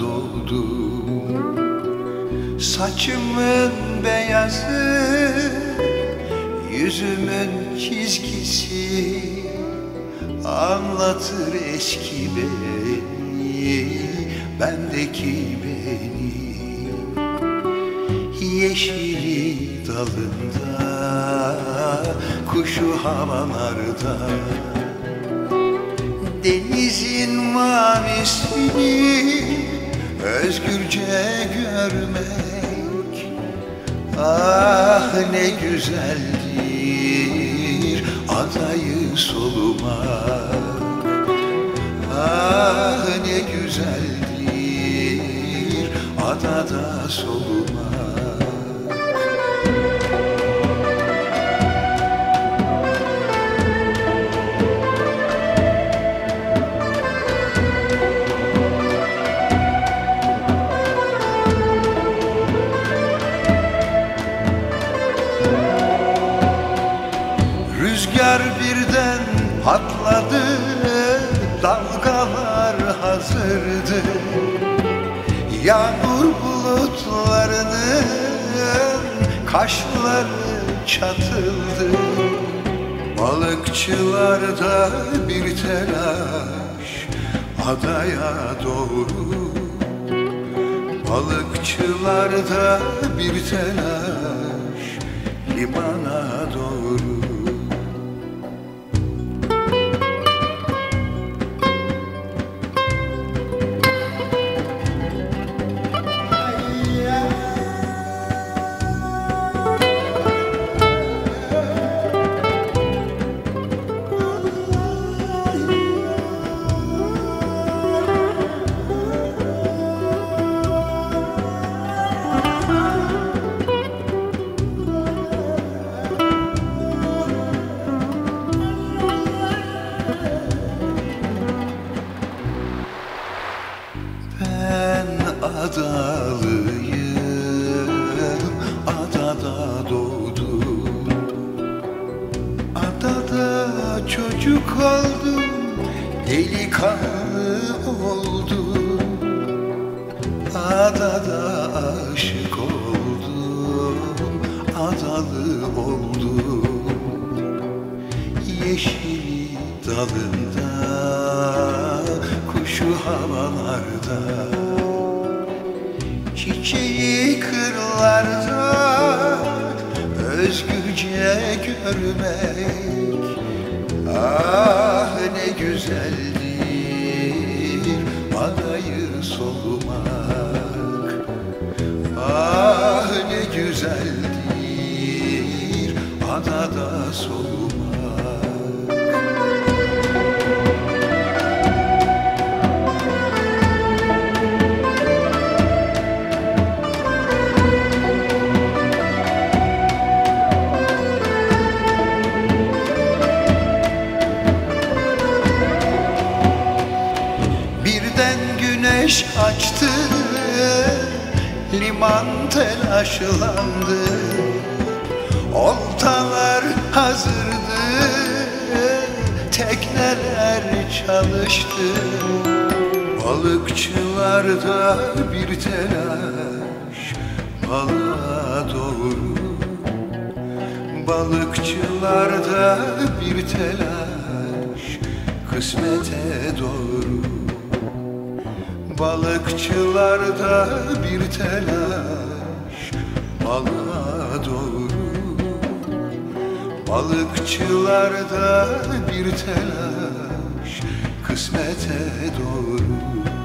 doğdu. Saçımın beyazı, yüzümün çizgisi anlatır eski beni, bendeki beni. Yeşili dalında, kuşu havalarda, denizin mavisini özgürce görmek, ah ne güzeldir adayı solumak, ah ne güzeldir adada solumak. Rüzgar birden patladı, dalgalar hazırdı. Yağmur bulutlarının kaşları çatıldı. Balıkçılarda bir telaş adaya doğru. Balıkçılarda bir telaş limana doğru. Adalıyım, adada doğdum, adada çocuk oldum, delikanlı oldum, adada aşık oldum, adalı oldum. Yeşil dalında, kuşu havalarda, çiçeği kırlarda özgürce görmek, ah ne güzeldir adayı solumak, ah ne güzeldir adada solumak. Güneş açtı, liman telaşlandı, oltalar hazırdı, tekneler çalıştı. Balıkçılarda bir telaş balığa doğru, balıkçılarda bir telaş kısmete doğru. Balıkçılarda bir telaş balığa doğru, balıkçılarda bir telaş kısmete doğru.